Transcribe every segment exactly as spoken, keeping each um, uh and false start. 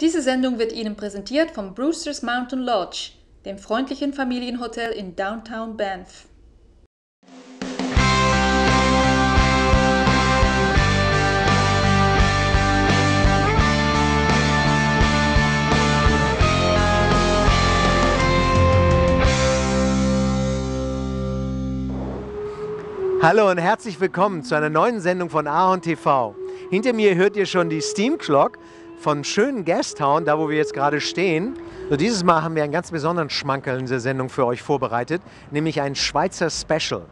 Diese Sendung wird Ihnen präsentiert vom Brewster's Mountain Lodge, dem freundlichen Familienhotel in Downtown Banff. Hallo und herzlich willkommen zu einer neuen Sendung von Ahorn T V. Hinter mir hört ihr schon die Steam Clock von schönen Gastown, da wo wir jetzt gerade stehen. So, dieses Mal haben wir einen ganz besonderen Schmankerl in dieser Sendung für euch vorbereitet, nämlich ein Schweizer Special.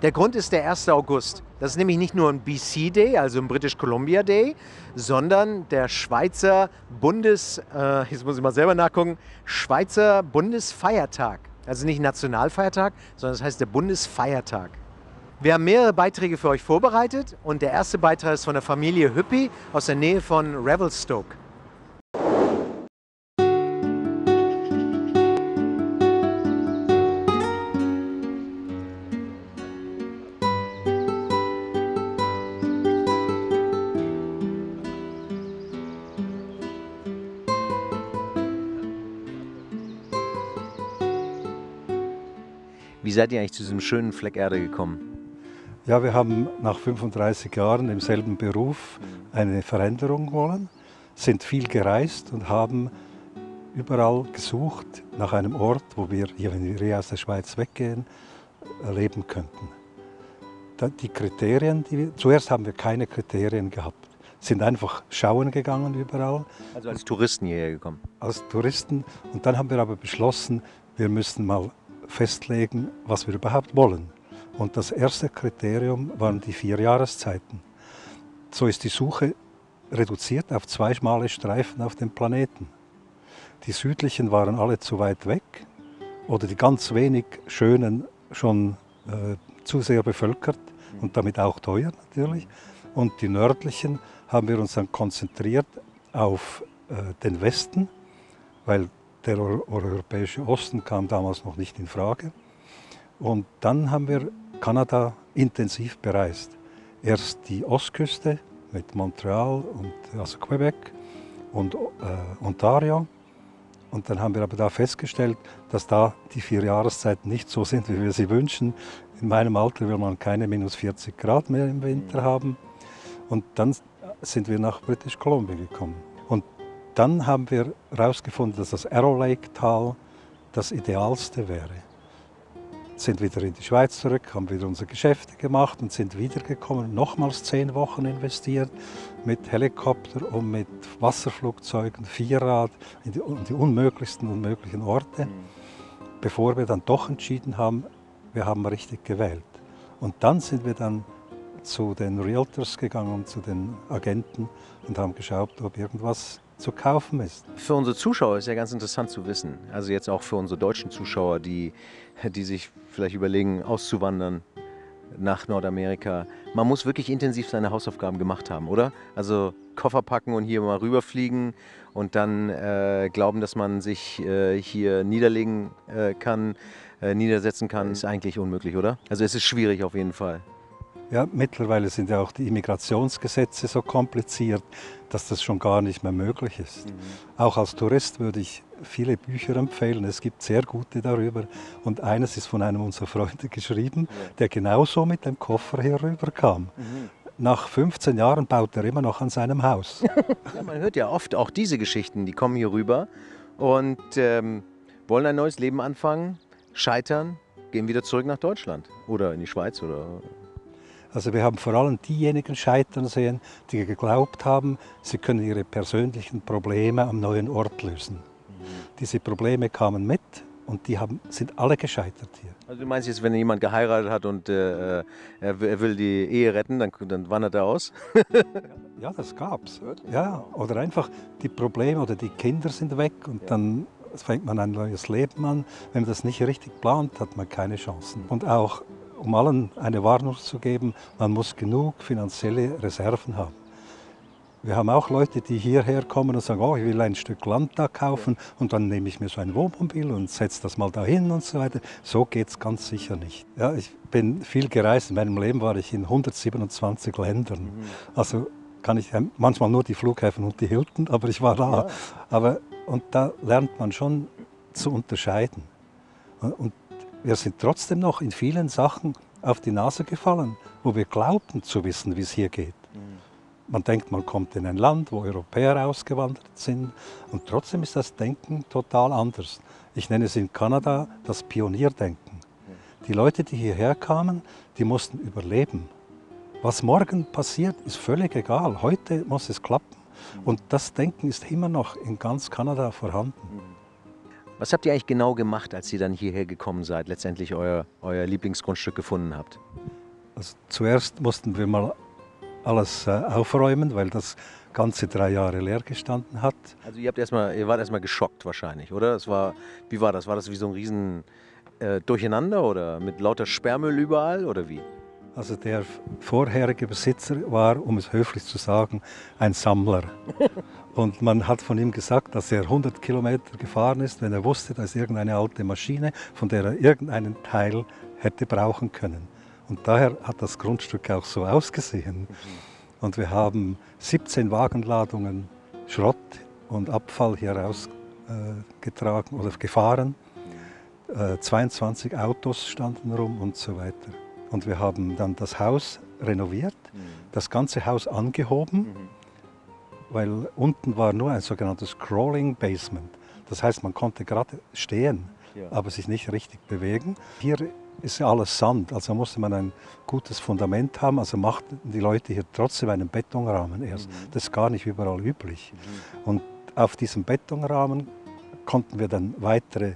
Der Grund ist der erste August. Das ist nämlich nicht nur ein B C Day, also ein British Columbia Day, sondern der Schweizer Bundes, äh, jetzt muss ich mal selber nachgucken, Schweizer Bundesfeiertag. Also nicht Nationalfeiertag, sondern das heißt der Bundesfeiertag. Wir haben mehrere Beiträge für euch vorbereitet und der erste Beitrag ist von der Familie Hüppi aus der Nähe von Revelstoke. Wie seid ihr eigentlich zu diesem schönen Fleck Erde gekommen? Ja, wir haben nach fünfunddreißig Jahren im selben Beruf eine Veränderung wollen, sind viel gereist und haben überall gesucht nach einem Ort, wo wir, hier, wenn wir aus der Schweiz weggehen, leben könnten. Die Kriterien, die wir, zuerst haben wir keine Kriterien gehabt, sind einfach schauen gegangen überall. Also als Touristen hierher gekommen? Als Touristen. Und dann haben wir aber beschlossen, wir müssen mal festlegen, was wir überhaupt wollen. Und das erste Kriterium waren die vier Jahreszeiten. So ist die Suche reduziert auf zwei schmale Streifen auf dem Planeten. Die südlichen waren alle zu weit weg oder die ganz wenig schönen schon äh, zu sehr bevölkert und damit auch teuer natürlich. Und die nördlichen haben wir uns dann konzentriert auf äh, den Westen, weil der europäische Osten kam damals noch nicht in Frage. Und dann haben wir Kanada intensiv bereist. Erst die Ostküste mit Montreal und also Quebec und äh, Ontario. Und dann haben wir aber da festgestellt, dass da die vier Jahreszeiten nicht so sind, wie wir sie wünschen. In meinem Alter will man keine minus vierzig Grad mehr im Winter haben. Und dann sind wir nach British Columbia gekommen. Und dann haben wir herausgefunden, dass das Arrow Lake-Tal das Idealste wäre. Sind wieder in die Schweiz zurück, haben wieder unsere Geschäfte gemacht und sind wiedergekommen, nochmals zehn Wochen investiert mit Helikopter und mit Wasserflugzeugen, Vierrad, in die, in die unmöglichsten und möglichen Orte, mhm. bevor wir dann doch entschieden haben, wir haben richtig gewählt. Und dann sind wir dann zu den Realtors gegangen, zu den Agenten und haben geschaut, ob irgendwas zu kaufen ist. Für unsere Zuschauer ist ja ganz interessant zu wissen, also jetzt auch für unsere deutschen Zuschauer, die, die sich vielleicht überlegen, auszuwandern nach Nordamerika. Man muss wirklich intensiv seine Hausaufgaben gemacht haben, oder? Also Koffer packen und hier mal rüberfliegen und dann äh, glauben, dass man sich äh, hier niederlegen äh, kann, äh, niedersetzen kann, ist eigentlich unmöglich, oder? Also es ist schwierig auf jeden Fall. Ja, mittlerweile sind ja auch die Immigrationsgesetze so kompliziert, dass das schon gar nicht mehr möglich ist. Mhm. Auch als Tourist würde ich viele Bücher empfehlen. Es gibt sehr gute darüber. Und eines ist von einem unserer Freunde geschrieben, der genauso mit dem Koffer hier rüber kam. Mhm. Nach fünfzehn Jahren baut er immer noch an seinem Haus. Ja, man hört ja oft auch diese Geschichten, die kommen hier rüber und ähm, wollen ein neues Leben anfangen, scheitern, gehen wieder zurück nach Deutschland oder in die Schweiz oder... Also wir haben vor allem diejenigen scheitern sehen, die geglaubt haben, sie können ihre persönlichen Probleme am neuen Ort lösen. Mhm. Diese Probleme kamen mit und die haben, sind alle gescheitert hier. Also du meinst jetzt, wenn jemand geheiratet hat und äh, er, er will die Ehe retten, dann, dann wandert er aus? Ja, das gab's. Ja, oder einfach die Probleme oder die Kinder sind weg und ja. Dann fängt man ein neues Leben an. Wenn man das nicht richtig plant, hat man keine Chancen. Und auch um allen eine Warnung zu geben, man muss genug finanzielle Reserven haben. Wir haben auch Leute, die hierher kommen und sagen, oh, ich will ein Stück Land da kaufen und dann nehme ich mir so ein Wohnmobil und setze das mal dahin und so weiter. So geht es ganz sicher nicht. Ja, ich bin viel gereist, in meinem Leben war ich in hundertsiebenundzwanzig Ländern. Also kann ich manchmal nur die Flughäfen und die Hilton, aber ich war da. Ja. Aber, und da lernt man schon zu unterscheiden. Und wir sind trotzdem noch in vielen Sachen auf die Nase gefallen, wo wir glaubten zu wissen, wie es hier geht. Man denkt, man kommt in ein Land, wo Europäer ausgewandert sind, und trotzdem ist das Denken total anders. Ich nenne es in Kanada das Pionierdenken. Die Leute, die hierher kamen, die mussten überleben. Was morgen passiert, ist völlig egal. Heute muss es klappen. Und das Denken ist immer noch in ganz Kanada vorhanden. Was habt ihr eigentlich genau gemacht, als ihr dann hierher gekommen seid, letztendlich euer, euer Lieblingsgrundstück gefunden habt? Also zuerst mussten wir mal alles äh, aufräumen, weil das ganze drei Jahre leer gestanden hat. Also ihr, habt erst mal, ihr wart erstmal geschockt wahrscheinlich, oder? Es war, wie war das? War das wie so ein riesen äh, Durcheinander oder mit lauter Sperrmüll überall oder wie? Also der vorherige Besitzer war, um es höflich zu sagen, ein Sammler. Und man hat von ihm gesagt, dass er hundert Kilometer gefahren ist, wenn er wusste, da ist irgendeine alte Maschine, von der er irgendeinen Teil hätte brauchen können. Und daher hat das Grundstück auch so ausgesehen. Und wir haben siebzehn Wagenladungen Schrott und Abfall hier rausgetragen äh, oder gefahren. Äh, zweiundzwanzig Autos standen rum und so weiter. Und wir haben dann das Haus renoviert, mhm. das ganze Haus angehoben, mhm. weil unten war nur ein sogenanntes Crawling Basement. Das heißt, man konnte gerade stehen, ja. aber sich nicht richtig bewegen. Hier ist ja alles Sand, also musste man ein gutes Fundament haben. Also machten die Leute hier trotzdem einen Betonrahmen erst. Mhm. Das ist gar nicht überall üblich. Mhm. Und auf diesem Betonrahmen konnten wir dann weitere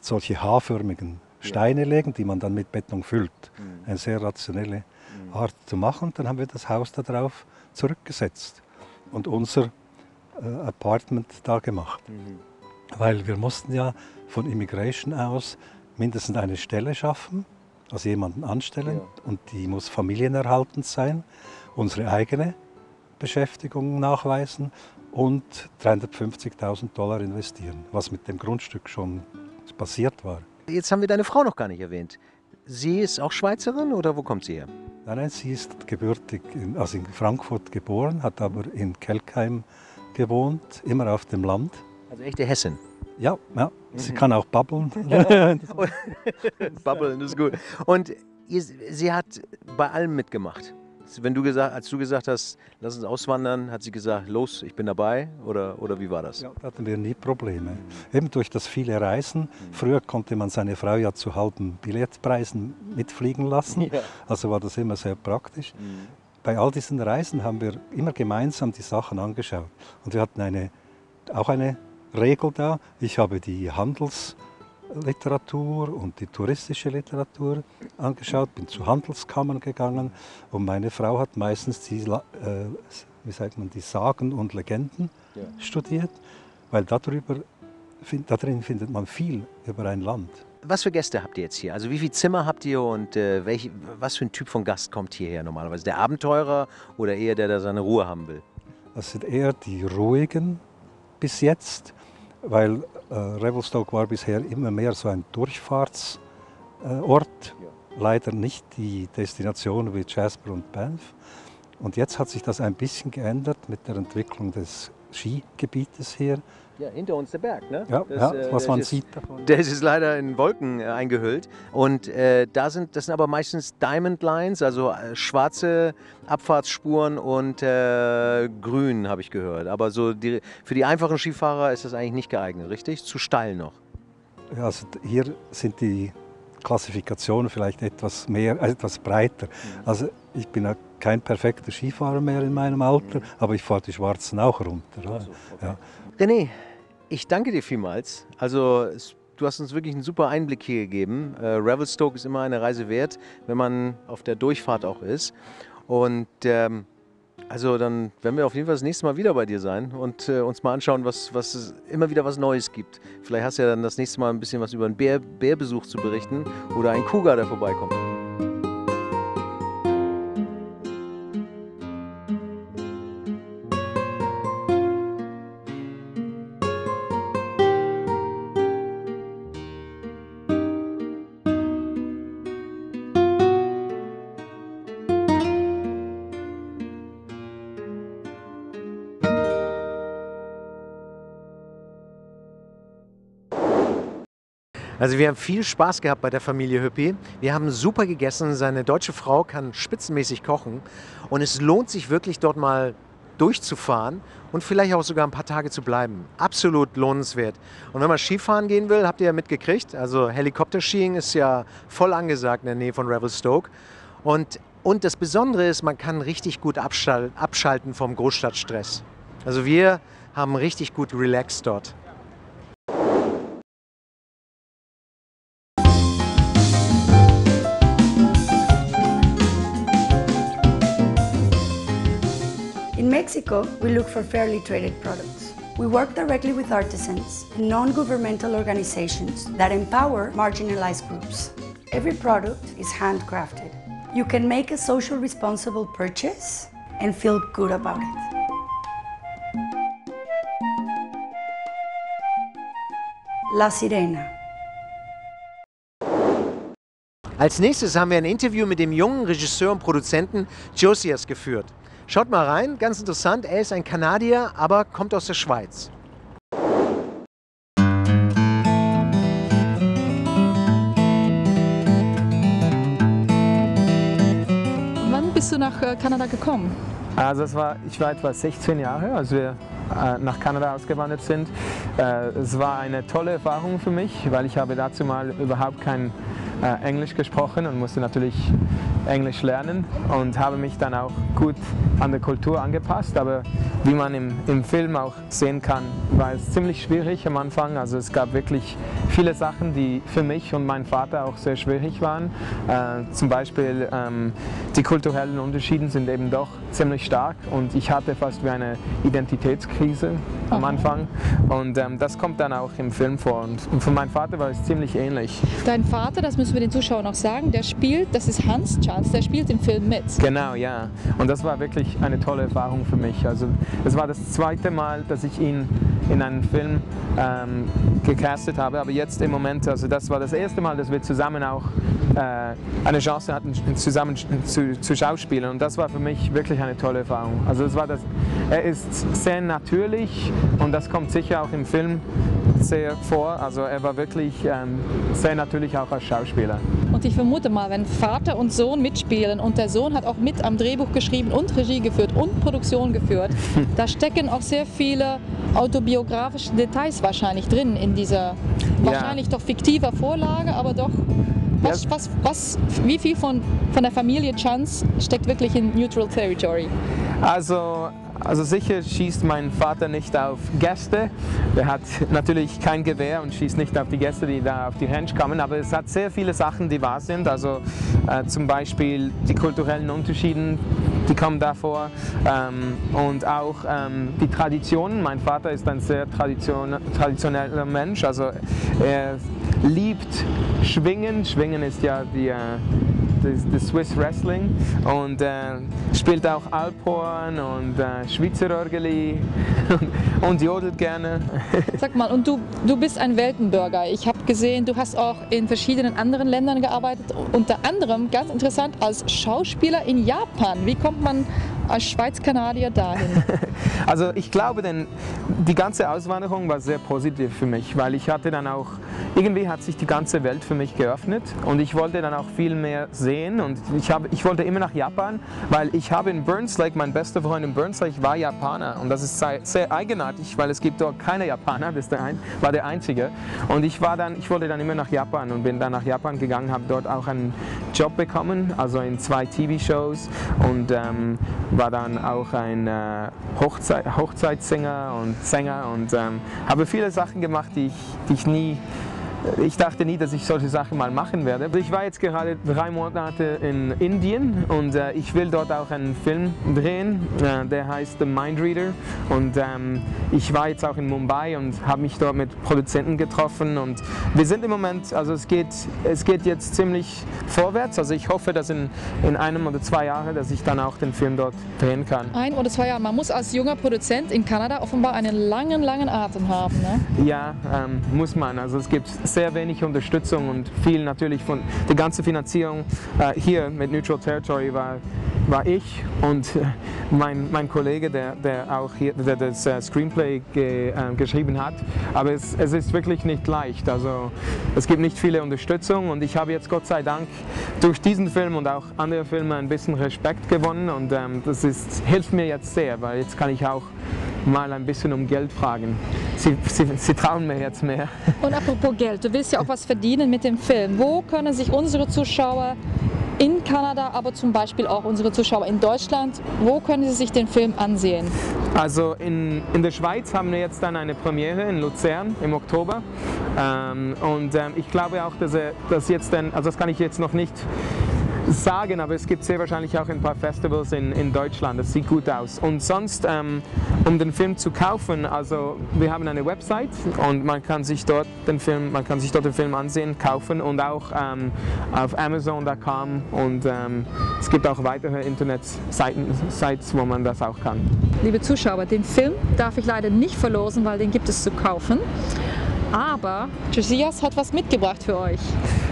solche H-förmigen Steine legen, die man dann mit Beton füllt. Mhm. Eine sehr rationelle mhm. Art zu machen. Dann haben wir das Haus darauf zurückgesetzt und unser äh, Apartment da gemacht. Mhm. Weil wir mussten ja von Immigration aus mindestens eine Stelle schaffen, also jemanden anstellen. Ja. Und die muss familienerhaltend sein, unsere eigene Beschäftigung nachweisen und dreihundertfünfzigtausend Dollar investieren, was mit dem Grundstück schon passiert war. Jetzt haben wir deine Frau noch gar nicht erwähnt. Sie ist auch Schweizerin oder wo kommt sie her? Nein, nein, sie ist gebürtig, in, also in Frankfurt geboren, hat aber in Kelkheim gewohnt, immer auf dem Land. Also echte Hessin? Ja, ja. Mhm. Sie kann auch babbeln. Babbeln ist gut. Und ihr, sie hat bei allem mitgemacht. Wenn du gesagt, als du gesagt hast, lass uns auswandern, hat sie gesagt, los, ich bin dabei? Oder, oder wie war das? Ja, da hatten wir nie Probleme. Eben durch das viele Reisen. Früher konnte man seine Frau ja zu halben Billetpreisen mitfliegen lassen. Ja. Also war das immer sehr praktisch. Mhm. Bei all diesen Reisen haben wir immer gemeinsam die Sachen angeschaut. Und wir hatten eine, auch eine Regel da. Ich habe die Handels... Literatur und die touristische Literatur angeschaut, bin zu Handelskammern gegangen und meine Frau hat meistens die, äh, wie sagt man, die Sagen und Legenden ja. studiert, weil darüber, find, darin findet man viel über ein Land. Was für Gäste habt ihr jetzt hier? Also wie viele Zimmer habt ihr und äh, welch, was für ein Typ von Gast kommt hierher normalerweise? Der Abenteurer oder eher der, der seine Ruhe haben will? Das sind eher die Ruhigen bis jetzt, weil äh, Revelstoke war bisher immer mehr so ein Durchfahrtsort, äh, ja. leider nicht die Destination wie Jasper und Banff. Und jetzt hat sich das ein bisschen geändert mit der Entwicklung des Skigebietes hier. Ja, hinter uns der Berg, ne? Ja, das, ja, äh, was man ist, sieht davon. Der ist leider in Wolken äh, eingehüllt. Und äh, da sind, das sind aber meistens Diamond Lines, also äh, schwarze Abfahrtsspuren und äh, grün, habe ich gehört. Aber so die, für die einfachen Skifahrer ist das eigentlich nicht geeignet, richtig? Zu steil noch. Ja, also hier sind die Klassifikationen vielleicht etwas mehr, äh, etwas breiter. Mhm. Also ich bin ja kein perfekter Skifahrer mehr in meinem Alter, mhm. aber ich fahre die Schwarzen auch runter. Ach so, okay. Ja. René, ich danke dir vielmals. Also du hast uns wirklich einen super Einblick hier gegeben. Äh, Revelstoke ist immer eine Reise wert, wenn man auf der Durchfahrt auch ist. Und ähm, also dann werden wir auf jeden Fall das nächste Mal wieder bei dir sein und äh, uns mal anschauen, was, was es immer wieder was Neues gibt. Vielleicht hast du ja dann das nächste Mal ein bisschen was über einen Bär, Bärbesuch zu berichten oder einen Cougar, der vorbeikommt. Also wir haben viel Spaß gehabt bei der Familie Hüppi. Wir haben super gegessen, seine deutsche Frau kann spitzenmäßig kochen und es lohnt sich wirklich dort mal durchzufahren und vielleicht auch sogar ein paar Tage zu bleiben. Absolut lohnenswert. Und wenn man Skifahren gehen will, habt ihr ja mitgekriegt, also Helikopterskiing ist ja voll angesagt in der Nähe von Revelstoke. Und, und das Besondere ist, man kann richtig gut abschalten vom Großstadtstress. Also wir haben richtig gut relaxed dort. In Mexico, we look for fairly traded products. We work directly with artisans and non-governmental organizations that empower marginalized groups. Every product is handcrafted. You can make a social responsible purchase and feel good about it. La Sirena. Als nächstes haben wir ein Interview mit dem jungen Regisseur und Produzenten Josias geführt. Schaut mal rein, ganz interessant, er ist ein Kanadier, aber kommt aus der Schweiz. Wann bist du nach Kanada gekommen? Also es war, ich war etwa sechzehn Jahre, als wir nach Kanada ausgewandert sind. Es war eine tolle Erfahrung für mich, weil ich habe dazu mal überhaupt kein Englisch gesprochen und musste natürlich Englisch lernen und habe mich dann auch gut an der Kultur angepasst, aber wie man im, im Film auch sehen kann, war es ziemlich schwierig am Anfang. Also es gab wirklich viele Sachen, die für mich und meinen Vater auch sehr schwierig waren. Äh, zum Beispiel ähm, die kulturellen Unterschiede sind eben doch ziemlich stark und ich hatte fast wie eine Identitätskrise am Anfang und ähm, das kommt dann auch im Film vor und für meinen Vater war es ziemlich ähnlich. Dein Vater, das müssen wir den Zuschauern auch sagen, der spielt, das ist Hans Tschanz, der spielt den Film mit. Genau, ja. Und das war wirklich eine tolle Erfahrung für mich. Also es war das zweite Mal, dass ich ihn in einen Film ähm, gecastet habe, aber jetzt im Moment, also das war das erste Mal, dass wir zusammen auch äh, eine Chance hatten, zusammen zu, zu schauspielen und das war für mich wirklich eine tolle Erfahrung. Also es war das, er ist sehr natürlich und das kommt sicher auch im Film sehr vor, also er war wirklich ähm, sehr natürlich auch als Schauspieler. Und ich vermute mal, wenn Vater und Sohn mitspielen und der Sohn hat auch mit am Drehbuch geschrieben und Regie geführt und Produktion geführt, hm. da stecken auch sehr viele autobiografische Details wahrscheinlich drin in dieser wahrscheinlich ja. doch fiktiver Vorlage, aber doch, was, ja. was, was, wie viel von, von der Familie Tschanz steckt wirklich in Neutral Territory? Also, also sicher schießt mein Vater nicht auf Gäste. Er hat natürlich kein Gewehr und schießt nicht auf die Gäste, die da auf die Ranch kommen. Aber es hat sehr viele Sachen, die wahr sind. Also äh, zum Beispiel die kulturellen Unterschiede, die kommen davor. Ähm, und auch ähm, die Traditionen. Mein Vater ist ein sehr tradition traditioneller Mensch. Also er liebt Schwingen. Schwingen ist ja die... Äh, das Swiss Wrestling und äh, spielt auch Alphorn und äh, Schweizerörgeli und, und jodelt gerne. Sag mal, und du, du bist ein Weltenbürger. Ich habe gesehen, du hast auch in verschiedenen anderen Ländern gearbeitet, unter anderem, ganz interessant, als Schauspieler in Japan. Wie kommt man als Schweiz-Kanadier dahin? Also ich glaube, denn die ganze Auswanderung war sehr positiv für mich, weil ich hatte dann auch, irgendwie hat sich die ganze Welt für mich geöffnet und ich wollte dann auch viel mehr sehen und ich, hab, ich wollte immer nach Japan, weil ich habe in Burns Lake, mein bester Freund in Burns Lake war Japaner und das ist sehr, sehr eigenartig, weil es gibt dort keine Japaner, das war der einzige und ich, war dann, ich wollte dann immer nach Japan und bin dann nach Japan gegangen, habe dort auch einen Job bekommen, also in zwei T V-Shows und ähm, war dann auch ein äh, Hochzei Hochzeitssänger und Sänger und ähm, habe viele Sachen gemacht, die ich, die ich nie, ich dachte nie, dass ich solche Sachen mal machen werde. Ich war jetzt gerade drei Monate in Indien und äh, ich will dort auch einen Film drehen, äh, der heißt The Mind Reader und ähm, ich war jetzt auch in Mumbai und habe mich dort mit Produzenten getroffen und wir sind im Moment, also es geht, es geht jetzt ziemlich vorwärts, also ich hoffe, dass in, in einem oder zwei Jahren, dass ich dann auch den Film dort drehen kann. Ein oder zwei Jahre, man muss als junger Produzent in Kanada offenbar einen langen, langen Atem haben, ne? Ja, ähm, muss man, also es gibt sehr wenig Unterstützung und viel natürlich von der ganzen Finanzierung äh, hier mit Neutral Territory war war ich und mein, mein Kollege, der, der auch hier, der das Screenplay ge, äh, geschrieben hat. Aber es, es ist wirklich nicht leicht. Also es gibt nicht viele Unterstützung und ich habe jetzt Gott sei Dank durch diesen Film und auch andere Filme ein bisschen Respekt gewonnen und ähm, das ist, hilft mir jetzt sehr, weil jetzt kann ich auch mal ein bisschen um Geld fragen. Sie, sie, sie trauen mir jetzt mehr. Und apropos Geld, du willst ja auch was verdienen mit dem Film. Wo können sich unsere Zuschauer in Kanada, aber zum Beispiel auch unsere Zuschauer in Deutschland, wo können sie sich den Film ansehen? Also in, in der Schweiz haben wir jetzt dann eine Premiere in Luzern im Oktober ähm, und ähm, ich glaube auch, dass er das jetzt dann, also das kann ich jetzt noch nicht sagen, aber es gibt sehr wahrscheinlich auch ein paar Festivals in, in Deutschland, das sieht gut aus. Und sonst, ähm, um den Film zu kaufen, also wir haben eine Website und man kann sich dort den Film, man kann sich dort den Film ansehen, kaufen und auch ähm, auf amazon punkt com und ähm, es gibt auch weitere Internetseiten, Sites, wo man das auch kann. Liebe Zuschauer, den Film darf ich leider nicht verlosen, weil den gibt es zu kaufen. Aber Josias hat was mitgebracht für euch.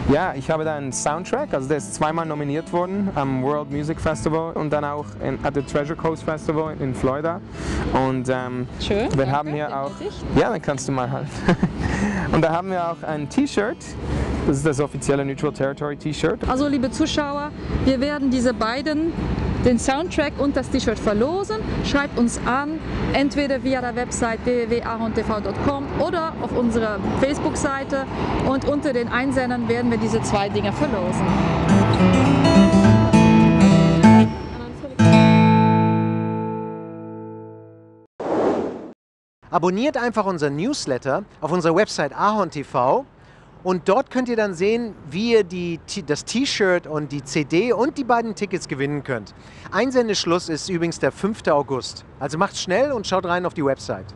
Ja, ich habe da einen Soundtrack, also der ist zweimal nominiert worden am World Music Festival und dann auch in, at the Treasure Coast Festival in Florida. Und ähm, schön, wir haben hier auch, ja, dann kannst du mal halt. Und da haben wir auch ein T-Shirt. Das ist das offizielle Neutral Territory T-Shirt. Also liebe Zuschauer, wir werden diese beiden, den Soundtrack und das T-Shirt verlosen. Schreibt uns an, entweder via der Website w w w punkt ahornt t v punkt com oder auf unserer Facebook-Seite und unter den Einsendern werden wir diese zwei Dinge verlosen. Abonniert einfach unseren Newsletter auf unserer Website ahornt t v. Und dort könnt ihr dann sehen, wie ihr die, das T-Shirt und die C D und die beiden Tickets gewinnen könnt. Einsendeschluss ist übrigens der fünfte August. Also macht schnell und schaut rein auf die Website.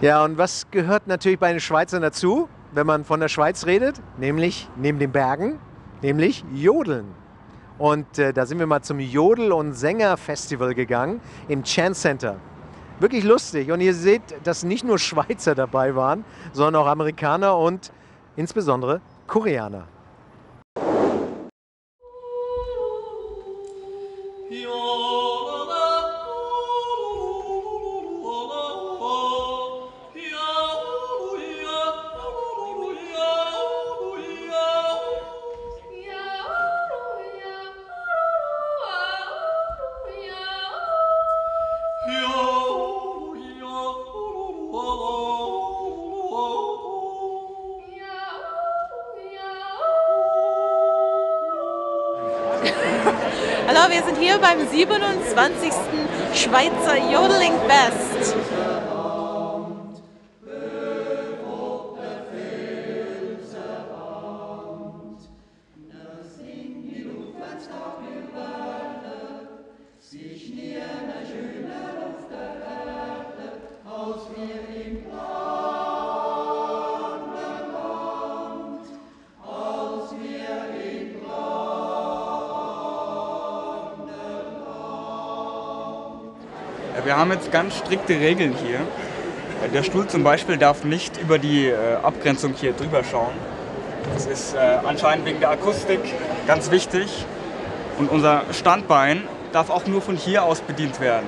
Ja, und was gehört natürlich bei den Schweizern dazu, wenn man von der Schweiz redet? Nämlich neben den Bergen, nämlich Jodeln. Und äh, da sind wir mal zum Jodel- und Sänger-Festival gegangen im Chan Center. Wirklich lustig. Und ihr seht, dass nicht nur Schweizer dabei waren, sondern auch Amerikaner und insbesondere Koreaner. Wir sind hier beim siebenundzwanzigsten Schweizer Jodeling Fest. Wir haben jetzt ganz strikte Regeln hier. Der Stuhl zum Beispiel darf nicht über die Abgrenzung hier drüber schauen. Das ist anscheinend wegen der Akustik ganz wichtig. Und unser Standbein darf auch nur von hier aus bedient werden.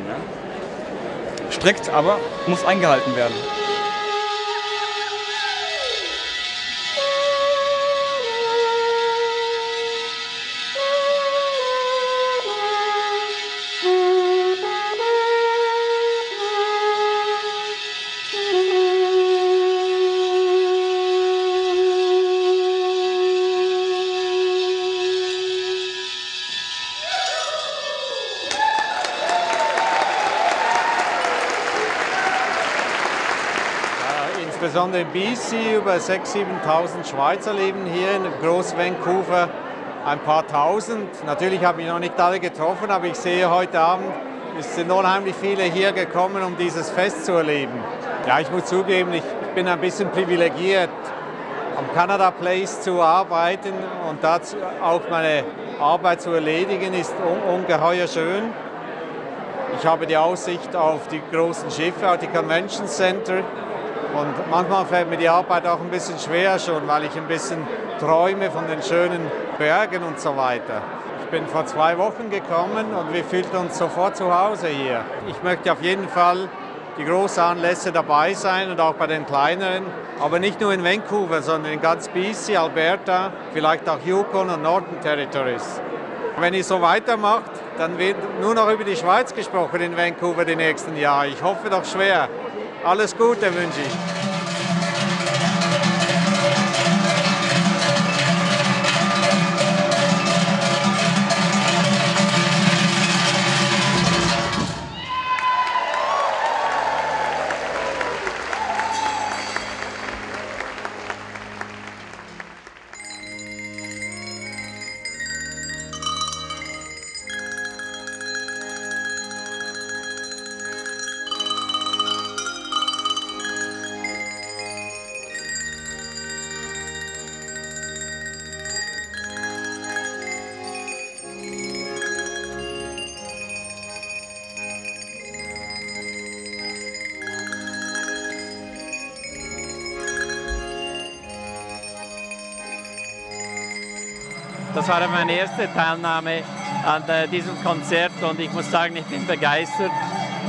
Strikt, aber muss eingehalten werden. insbesondere in B C, über sechstausend, siebentausend Schweizer leben hier in Groß-Vancouver, ein paar Tausend. Natürlich habe ich noch nicht alle getroffen, aber ich sehe heute Abend, es sind unheimlich viele hier gekommen, um dieses Fest zu erleben. Ja, ich muss zugeben, ich bin ein bisschen privilegiert, am Canada Place zu arbeiten und dazu auch meine Arbeit zu erledigen, ist ungeheuer schön. Ich habe die Aussicht auf die großen Schiffe, auf die Convention Center, und manchmal fällt mir die Arbeit auch ein bisschen schwer schon, weil ich ein bisschen träume von den schönen Bergen und so weiter. Ich bin vor zwei Wochen gekommen und wir fühlten uns sofort zu Hause hier. Ich möchte auf jeden Fall die großen Anlässe dabei sein und auch bei den kleineren, aber nicht nur in Vancouver, sondern in ganz B C, Alberta, vielleicht auch Yukon und Northern Territories. Wenn ihr so weitermacht, dann wird nur noch über die Schweiz gesprochen in Vancouver die nächsten Jahre. Ich hoffe doch schwer. Alles Gute wünsche ich. Das war meine erste Teilnahme an diesem Konzert und ich muss sagen, ich bin begeistert.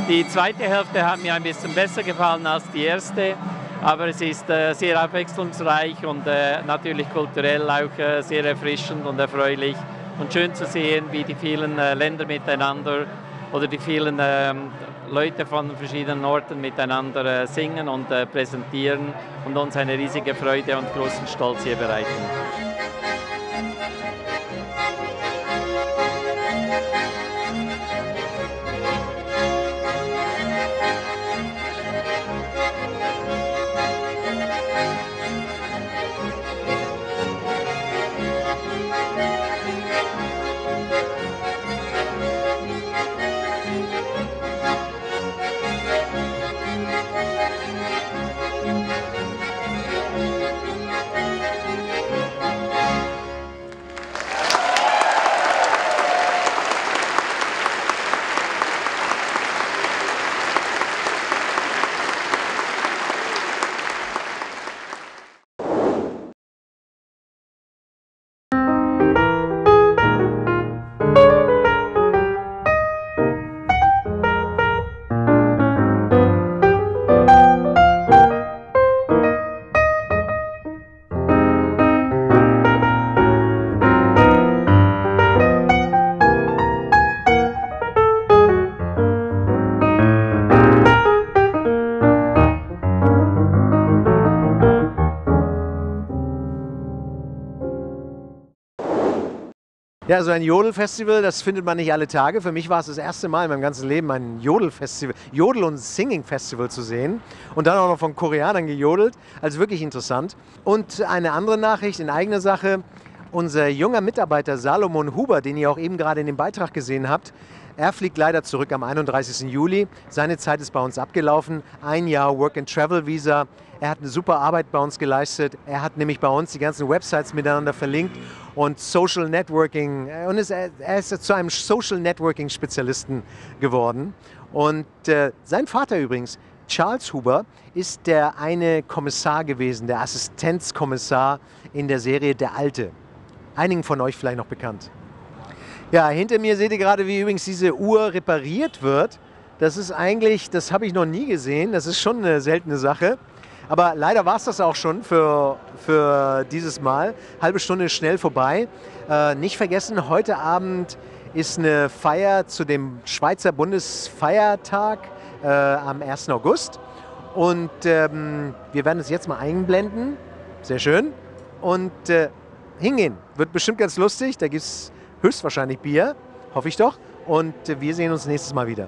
Die zweite Hälfte hat mir ein bisschen besser gefallen als die erste, aber es ist sehr abwechslungsreich und natürlich kulturell auch sehr erfrischend und erfreulich und schön zu sehen, wie die vielen Länder miteinander oder die vielen Leute von verschiedenen Orten miteinander singen und präsentieren und uns eine riesige Freude und großen Stolz hier bereiten. Ja, so ein Jodelfestival, das findet man nicht alle Tage. Für mich war es das erste Mal in meinem ganzen Leben, ein Jodelfestival, Jodel- und Singing-Festival zu sehen. Und dann auch noch von Koreanern gejodelt. Also wirklich interessant. Und eine andere Nachricht in eigener Sache. Unser junger Mitarbeiter Salomon Huber, den ihr auch eben gerade in dem Beitrag gesehen habt, er fliegt leider zurück am einunddreißigsten Juli. Seine Zeit ist bei uns abgelaufen. Ein Jahr Work-and-Travel-Visa. Er hat eine super Arbeit bei uns geleistet. Er hat nämlich bei uns die ganzen Websites miteinander verlinkt und Social Networking. Und ist, er ist zu einem Social Networking-Spezialisten geworden. Und äh, sein Vater übrigens, Charles Huber, ist der eine Kommissar gewesen, der Assistenzkommissar in der Serie Der Alte. Einigen von euch vielleicht noch bekannt. Ja, hinter mir seht ihr gerade, wie übrigens diese Uhr repariert wird. Das ist eigentlich, das habe ich noch nie gesehen. Das ist schon eine seltene Sache. Aber leider war es das auch schon für, für dieses Mal. Halbe Stunde schnell vorbei. Äh, nicht vergessen, heute Abend ist eine Feier zu dem Schweizer Bundesfeiertag äh, am ersten August. Und ähm, wir werden es jetzt mal einblenden. Sehr schön. Und äh, hingehen. Wird bestimmt ganz lustig. Da gibt es höchstwahrscheinlich Bier, hoffe ich doch. Und wir sehen uns nächstes Mal wieder.